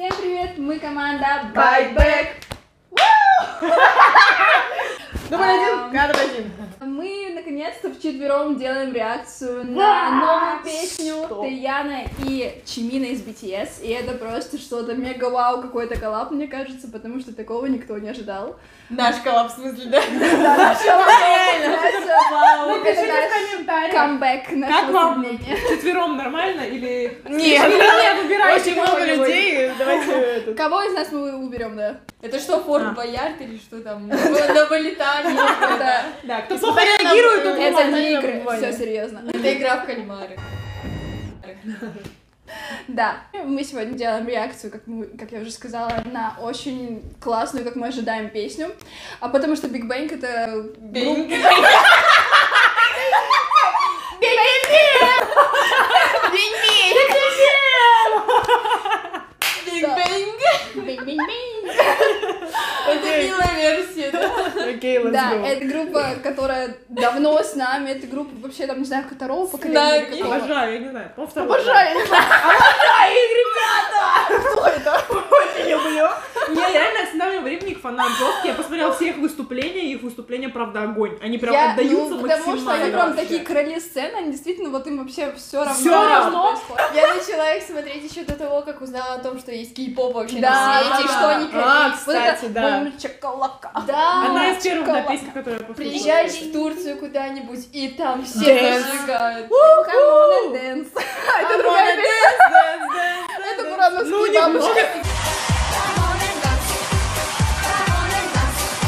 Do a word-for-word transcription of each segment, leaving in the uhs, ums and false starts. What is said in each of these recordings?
Всем привет, мы команда Bite Back. Номер один, кадр один. Мы наконец-то вчетвером делаем реакцию на новую песню Таэяна и Джимина из би ти эс. И это просто что-то мега вау, какой-то коллаб, мне кажется, потому что такого никто не ожидал. Наш коллаб, в смысле, да? Наш коллаб, реально. Напишите в комментариях. Камбэк нашего мнения. Вчетвером нормально или... Нет, очень много людей. Давайте... Кого из нас мы уберем, да? Это что, Форт Боярд или что там? На вылетание. Да, кто плохо реагирует, тут это не игры, все серьезно. Это игра в кальмары. Да, мы сегодня делаем реакцию, как, мы, как я уже сказала, на очень классную, как мы ожидаем, песню. А потому что Big Bang это... Big Bang! Big Bang! Big Bang! Это милая версия, да? Окей, let's go. Да, это группа, которая давно с нами, это группа вообще, там, не знаю, второго поколения или какого. Обожаю, я не знаю, по второму. Обожаю, я не знаю. Обожаю их, ребята! Кто это? Очень люблю. Я реально останавливаю времени к фанам жёстко. Я посмотрела все их выступления, и их выступления, правда, огонь. Они прям отдаются максимально. Потому что они прям такие короли сцены, они действительно, вот им вообще все равно. Все равно? Я начала их смотреть еще до того, как узнала о том, что есть кей-поп вообще на свете, и что они короли. Кстати, да. Да. Она из первых на песнях, которая повторяется. Приезжаешь в Турцию куда-нибудь, и там все зажигают. Камон и дэнс. Это другая песня. Это бурановские бабушки.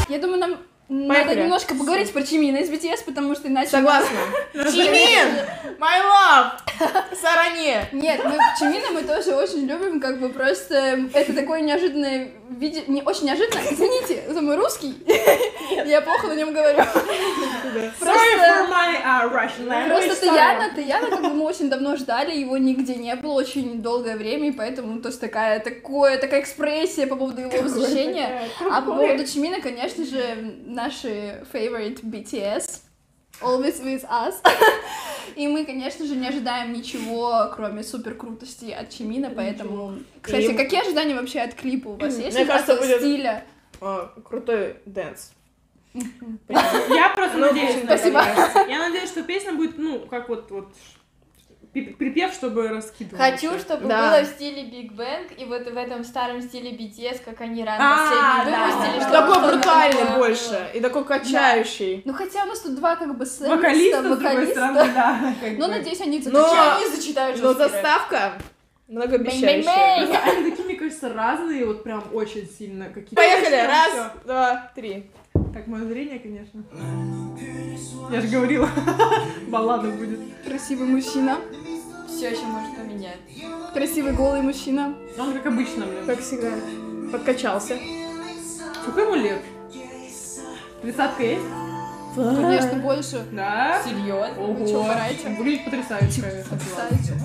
Я думаю, нам Поехали. надо немножко поговорить про Джимина из би ти эс, потому что иначе... Согласна. Джимин! My love! Саране! Нет, мы Джимина мы тоже очень любим, как бы просто... Это такое неожиданное видео... Не, очень неожиданно, извините, это мой русский. Нет. Я плохо на нем говорю. Sorry for my uh, Russian language. Просто Таэяна, Таэяна, как бы мы очень давно ждали, его нигде не было очень долгое время, и поэтому то есть такая, такое, такая экспрессия по поводу его возвращения. А по поводу Джимина, конечно же, наши favorite би ти эс, always with us. И мы, конечно же, не ожидаем ничего, кроме супер крутости от Джимина, поэтому... Кстати, и... какие ожидания вообще от клипа у вас есть? Мне кажется, будет стиля? Крутой дэнс. Я просто надеюсь, спасибо. Я надеюсь, что песня будет, ну, как вот вот припев, чтобы раскидывать. Хочу, чтобы было в стиле Big Bang и вот в этом старом стиле би ти эс, как они рано выпустили. Такой брутальный больше и такой качающий. Ну хотя у нас тут два как бы сэмиста, вокалиста. Вокалиста, да. Ну надеюсь, они зачитают. Но заставка многообещающая. Они такие, мне кажется, разные, вот прям очень сильно какие-то. Поехали, раз, два, три. Так, мое зрение, конечно. Я же говорила, баллада будет. Красивый мужчина. Все еще может поменять. Красивый голый мужчина. Он как обычно, блин. Как всегда. Подкачался. Сколько ему лет? Тридцатка есть? Конечно, больше. Да? Серьезно? Вы что, барайте? Выглядит потрясающе. Потрясающе.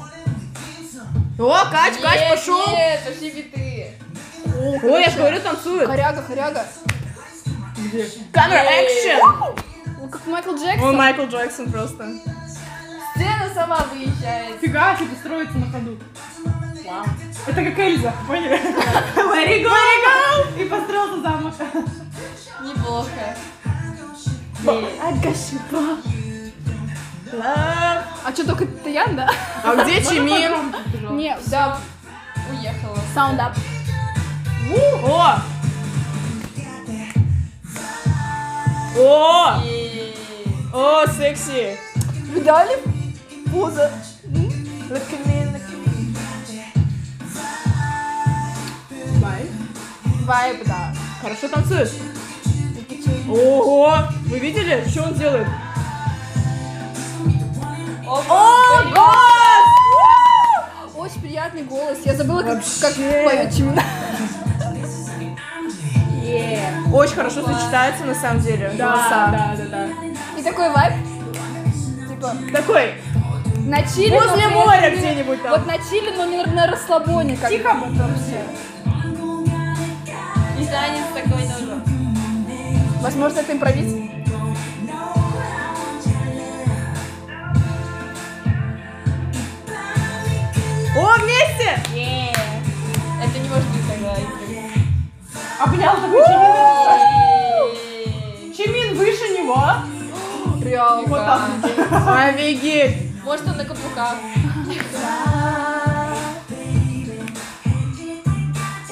О, кач, кач, пошел! Нет, пошли биты. Ой, я же говорю, танцует. Хоряга, хоряга. Камера, экшен! Как Майкл Джексон. Он Майкл Джексон просто. Сцена сама выезжает. Фига себе, строится на ходу. Вау. Это как Эльза, поняли? Let it go, let it go! И построился замок. Неплохо. Агашипа. А что, только Таэян, да? А где Джимин? Нет, да. Уехала. Sound up. О! О! О, секси! Видали? Поза. Вайб. Вайб, да. Хорошо танцуешь. Ого! Вы видели, что он делает? О, голос! Очень приятный голос. Я забыла, как поет Джимин. Yeah. Очень хорошо wow. сочетается на самом деле. Да, голоса. Да, да, да. И такой вайб. Типа. Такой. На чили, возле моря где-нибудь там. Вот на чили, но не на расслабоне. Как тихо потом все. И танец такой тоже. Возможно, это импровиз. О, вместе! Yeah. Это не может быть. Офигеть! Может, он на каблуках.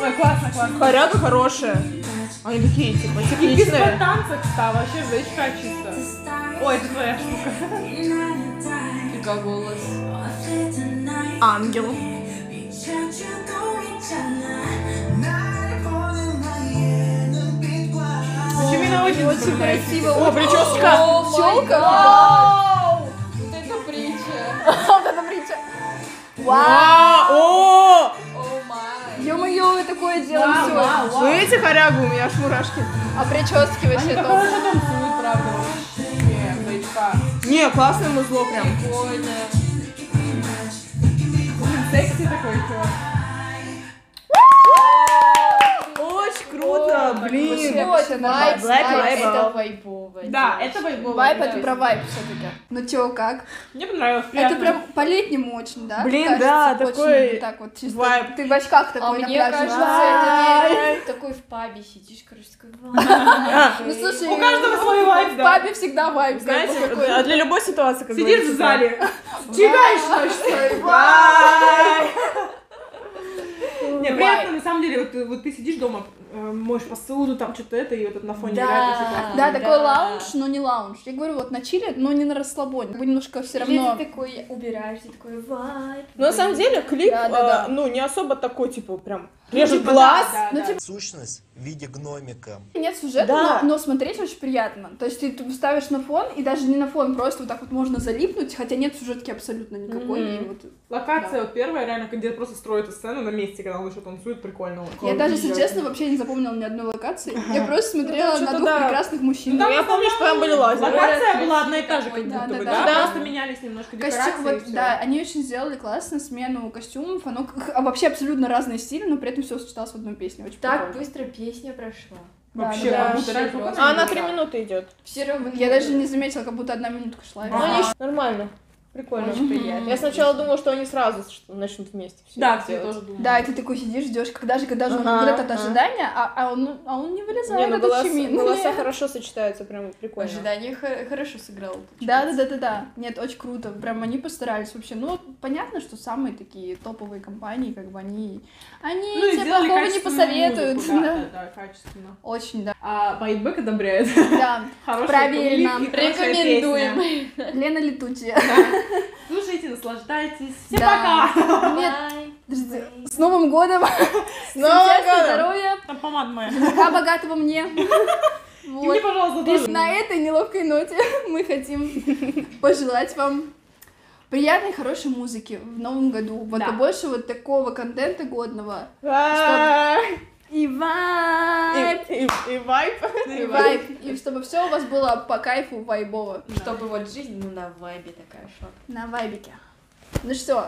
Ой, классно, классно. Хоряга хорошая. Они такие, типа, техничные. Я танцы встала, вообще зачка чисто. Ой, это твоя штука. Фига голос. Ангел. Джимина очень, очень красиво. О, прическа. Челка. Вот это притча. Вот это притча. Вау. Ё-моё, такое дело всё. Вы видите хорягу? У меня аж мурашки. А прически вообще топ. Они потом танцуют, правда. Вообще, зайчка. Не, классное музло прям. Прикольно. Секси такой чувак. Очень круто, блин. Это вайповое. Да, это вайповое. Вайп, это про вайп все-таки. Ну чё, как? Мне понравилось. Это прям по-летнему очень, да? Блин, да, такой вайп. Ты в очках такой на пляже. А мне кажется, это такой в пабе сидишь, короче, такой. Ну слушай, у каждого свой вайп, да. В пабе всегда вайп. Знаете, для любой ситуации, как говорится. Сидишь в зале, чигаешь, что ли? Не, приятно, на самом деле, вот, вот ты сидишь дома, моешь посуду, там что-то это, и вот это на фоне да, играет. Типа, да, да, такой лаунж, но не лаунж. Я говорю, вот на чиле, но не на расслабоне. Вы немножко все равно... Ты такой убираешь, ты такой вайп. Но на самом деле клип, да, да, да. ну, не особо такой, типа, прям режет ну, типа, глаз. Да, да, да. Типа... Сущность в виде гномика. Нет сюжета, да. но, но смотреть очень приятно. То есть ты ставишь на фон, и даже не на фон, просто вот так вот можно залипнуть, хотя нет сюжетки абсолютно никакой. Mm-hmm. вот, Локация да. вот первая, реально, где просто строят сцену на месте, когда он еще танцует, прикольно. Я даже, если честно, вообще не запомнила ни одной локации. Ага. Я просто смотрела ну, на двух да. прекрасных мужчин. Ну, я помню, что там были лазеры. Локация была одна и та же, как будто бы, да? Да, просто менялись немножко декорации. Вот, да, они очень сделали классно смену костюмов. Оно вообще абсолютно разные стили, но при этом все сочеталось в одной песне. Очень так прикольно. Быстро песня прошла. Вообще, да, как будто да, раньше. А она три минуты идет. Все равно. Я даже не заметила, как будто одна минутка шла. Ага. Нормально. Прикольно. Очень приятно. Я сначала думала, что они сразу начнут вместе все да, делать. Да, я тоже думала. Да, и ты такой сидишь, ждешь, когда же, когда же ага, он вылет от ага. ожидания, а, а, он, а он не вылезает, не, ну, этот голос, Чимин. Голоса хорошо сочетаются, прям прикольно. Ожидание хорошо сыграло. Да-да-да-да-да. Нет, очень круто. Прям они постарались вообще. Ну, понятно, что самые такие топовые компании, как бы они... Они ну, тебе плохого не посоветуют. Музыку, да, да, да, качественно. Очень, да. А Bite Back одобряет. Да, проверено. Рекомендуем. Лена Летучая. Слушайте, наслаждайтесь. Всем да. пока! Нет, подожди. С Новым годом! С Новым годом! Здоровья! Там помада моя. Пока богатого мне. Вот. И мне, пожалуйста, тоже. На этой неловкой ноте мы хотим пожелать вам приятной, хорошей музыки в Новом году. Вот да. и больше вот такого контента годного. Чтобы... И вайп! И, и, и вайп! И вайп! И чтобы все у вас было по кайфу вайбово. Да. Чтобы вот жизнь, ну, на вайбе такая шла. На вайбике. Ну что,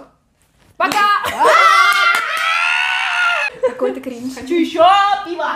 пока! Какой-то кринж. Хочу еще пива!